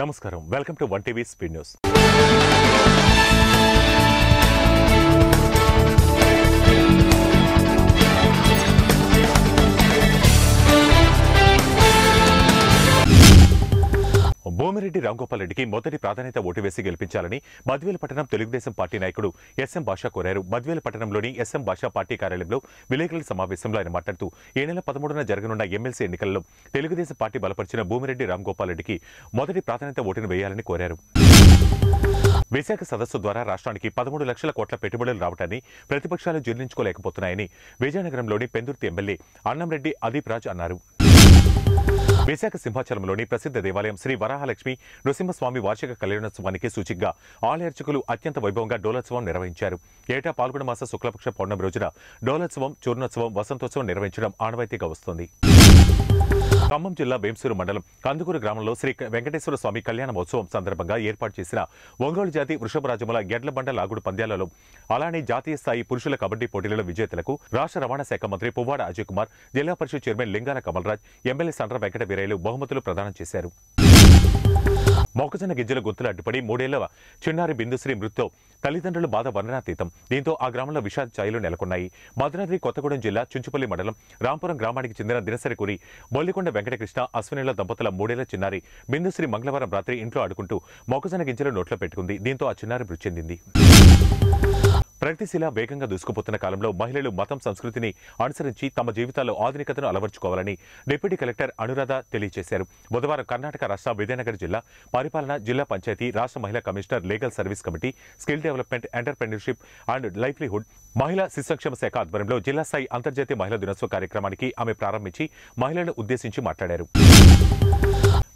నమస్కారం welcome to 1TV speed news Bhumireddy Ramgopal రెడ్డికి మొదటి ప్రాధాన్యత ఓటు వేసి గెలిపించాలని మధ్యవేలపట్నం తెలుగుదేశం పార్టీ నాయకుడు ఎస్ఎం భాషా కోరారు. మధ్యవేలపట్నంలోని ఎస్ఎం భాషా పార్టీ కార్యాలయంలో విలేకరుల సమావేశంలో ఆయన మాట్లాడుతూ ఈ నెల 13న జరగనున్న ఎమ్మెల్సీ ఎన్నికల్లో తెలుగుదేశం పార్టీ బలపరిచిన భూమిరెడ్డి రాంగోపాల్ రెడ్డికి మొదటి ప్రాధాన్యత ఓటును వేయాలని కోరారు. విశాఖ సదస్సు ద్వారా రాష్ట్రానికి 13 లక్షల కోట్ల పెట్టుబడులు రావడాన్ని ప్రతిపక్షాలు జీర్ణించుకోలేకపోతున్నాయని విజయనగరంలోని పెందుర్తి ఎమ్మెల్యే అన్నంరెడ్డి అదీప్ రాజ్ అన్నారు. విశాఖ సింహాచలంలోని ప్రసిద్ధ దేవాలయం శ్రీ వరాహలక్ష్మి నృసింహస్వామి వార్షిక కళ్యాణోత్సవానికి సూచికగా ఆలయార్చకులు అత్యంత వైభవంగా డోలోత్సవం నిర్వహించారు. ఏటా పాల్గొన మాస శుక్లపక్ష పౌర్ణమి రోజున డోలోత్సవం, చూర్ణోత్సవం, వసంతోత్సవం నిర్వహించడం ఆనవాయితీగా వస్తుంది. ఖమ్మం జిల్లా వేంసూరు మండలం కందుకూరు గ్రామంలో శ్రీ వెంకటేశ్వర స్వామి కళ్యాణ మహోత్సవం సందర్భంగా ఏర్పాటు చేసిన ఒంగోలు జాతి వృషభరాజముల గెడ్ల బండ లాగుడు పంద్యాలలో అలానే జాతీయ స్థాయి పురుషుల కబడ్డీ పోటీలలో విజేతలకు రాష్ట్ర రవాణా శాఖ మంత్రి పువ్వాడ అజయ్ కుమార్, జిల్లా పరిషత్ చైర్మన్ లింగాల కమల్రాజ్, ఎమ్మెల్యే సండ్ర వెంకట వీరయ్యలు బహుమతులు ప్రదానం చేశారు. మొక్కజొన్న గిజ్జల గొంతులు అడ్డుపడి 3 ఏళ్ల చిన్నారి బిందుశ్రీ మృతితో తల్లిదండ్రులు బాధ వర్ణనాతీతం. దీంతో ఆ గ్రామంలో విషాద ఛాయలు నెలకొన్నాయి. భద్రాద్రి కొత్తగూడెం జిల్లా చుంచుపల్లి మండలం రాంపురం గ్రామానికి చెందిన దినసరి కూరి బొల్లికొండ వెంకటకృష్ణ అశ్వినిల దంపతుల 3 ఏళ్ల చిన్నారి బిందుశ్రీ మంగళవారం రాత్రి ఇంట్లో ఆడుకుంటూ మొక్కజొన్న గింజలు నోట్లో పెట్టుకుంది. దీంతో ఆ చిన్నారి మృతి చెందింది. ప్రగతిశీల వేగంగా దూసుకుపోతున్న కాలంలో మహిళలు మతం, సంస్కృతిని అనుసరించి తమ జీవితాల్లో ఆధునికతను అలవర్చుకోవాలని డిప్యూటీ కలెక్టర్ అనురాధ తెలియజేశారు. బుధవారం కర్ణాటక రాష్ట్ర విజయనగరం జిల్లా పరిపాలన, జిల్లా పంచాయతీ, రాష్ట్ర మహిళా commissioner, legal service committee, skill development, entrepreneurship and livelihood, మహిళా శిశుక్షేమ శాఖ ఆధ్వర్యంలో జిల్లా స్థాయి అంతర్జాతీయ మహిళా దినోత్సవ కార్యక్రమానికి ఆమె ప్రారంభించి మహిళలను ఉద్దేశించి మాట్లాడారు.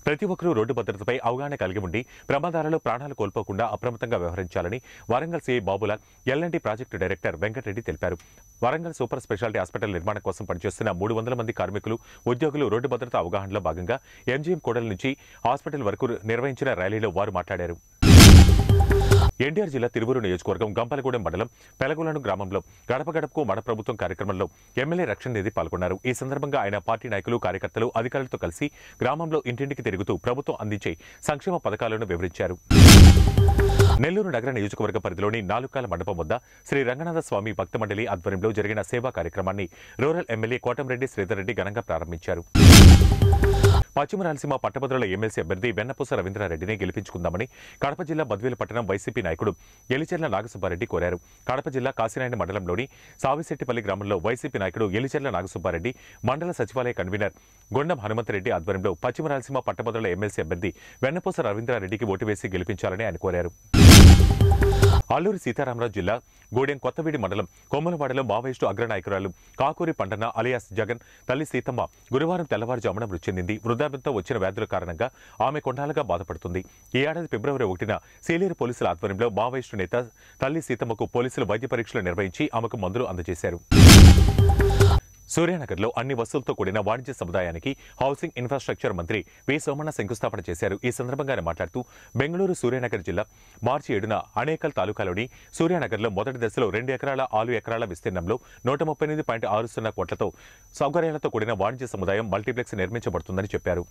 ప్రతి ఒక్కరూ రోడ్డు భద్రతపై అవగాహన కలిగి ఉండి ప్రమాదాలలో ప్రాణాలు కోల్పోకుండా అప్రమత్తంగా వ్యవహరించాలని Warangal CI Babulal, L&T project director Venkatareddy తెలిపారు. వరంగల్ సూపర్ స్పెషాలిటీ హాస్పిటల్ నిర్మాణం కోసం పనిచేస్తున్న 300 మంది కార్మికులు, ఉద్యోగులు రోడ్డు భద్రత అవగాహనలో భాగంగా ఎంజీఎం కోడల నుంచి హాస్పిటల్ వరకు నిర్వహించిన ర్యాలీలో వారు మాట్లాడారు. ఎన్టీఆర్ జిల్లా తిరువూరు నియోజకవర్గం గంపలగూడెం మండలం పెలగొలను గ్రామంలో గడప గడపకు మన ప్రభుత్వం కార్యక్రమంలో ఎమ్మెల్యే రక్షణ నిధి పాల్గొన్నారు. ఈ సందర్భంగా ఆయన పార్టీ నాయకులు, కార్యకర్తలు, అధికారులతో కలిసి గ్రామంలో ఇంటింటికి తిరుగుతూ ప్రభుత్వం అందించే సంక్షేమ పథకాలను వివరించారు. నెల్లూరు నగర నియోజకవర్గ పరిధిలోని 4 కాల మండపం వద్ద శ్రీ రంగనాథ స్వామి భక్త మండలి ఆధ్వర్యంలో జరిగిన సేవా కార్యక్రమాన్ని రూరల్ ఎమ్మెల్యే కోటంరెడ్డి శ్రీధర్ రెడ్డి ఘనంగా ప్రారంభించారు. పశ్చిమ రాయలసీమ పట్టభద్రుల ఎమ్మెల్సీ అభ్యర్థి వెన్నపూస రవీంద్రారెడ్డిని గెలిపించుకుందామని కడప జిల్లా బద్వేలపట్నం వైసీపీ నాయకుడు ఎలిచెర్ల నాగసుబ్బారెడ్డి కోరారు. కడప జిల్లా కాశీనాయన మండలంలోని సావిశెట్టిపల్లి గ్రామంలో వైసీపీ నాయకుడు ఎలిచెర్ల నాగసుబ్బారెడ్డి, మండల సచివాలయ కన్వీనర్ గొండం హనుమంతరెడ్డి ఆధ్వర్యంలో పశ్చిమ రాయలసీమ పట్టభద్రుల ఎమ్మెల్సీ అభ్యర్థి వెన్నపూస రవీంద్రారెడ్డికి ఓటు వేసి గెలిపించాలని ఆయన కోరారు. అల్లూరి సీతారామరాజు జిల్లా గూడెం కొత్తవీడి మండలం కొమ్మలవాడలో మావోయిస్టు అగ్రనాయకురాలు కాకూరి పండన్న అలియాస్ జగన్ తల్లి సీతమ్మ గురువారం తెల్లవారుజామున మృతి చెందింది. వృద్ధాప్యంతో వచ్చిన వ్యాధుల కారణంగా ఆమె కొన్నాళ్ళుగా బాధపడుతుంది. ఈ ఏడాది ఫిబ్రవరి 1న సీలేరు పోలీసుల ఆధ్వర్యంలో మావోయిస్టు నేత తల్లి సీతమ్మకు పోలీసులు వైద్య పరీక్షలు నిర్వహించి ఆమెకు మందులు అందజేశారు. సూర్యానగర్లో అన్ని వస్తువులతో కూడిన వాణిజ్య సముదాయానికి హౌసింగ్, ఇన్ఫ్రాస్ట్రక్చర్ మంత్రి వి సోమన్న శంకుస్థాపన చేశారు. ఈ సందర్భంగా ఆయన మాట్లాడుతూ బెంగళూరు సూర్యానగర్ జిల్లా మార్చి 7న అనేకల్ తాలూకాలోని సూర్యానగర్లో మొదటి దశలో 2 ఎకరాల 4 ఎకరాల విస్తీర్ణంలో 138.60 కోట్లతో సౌకర్యాలతో కూడిన వాణిజ్య సముదాయం, మల్టీప్లెక్స్ నిర్మించబడుతుందని చెప్పారు.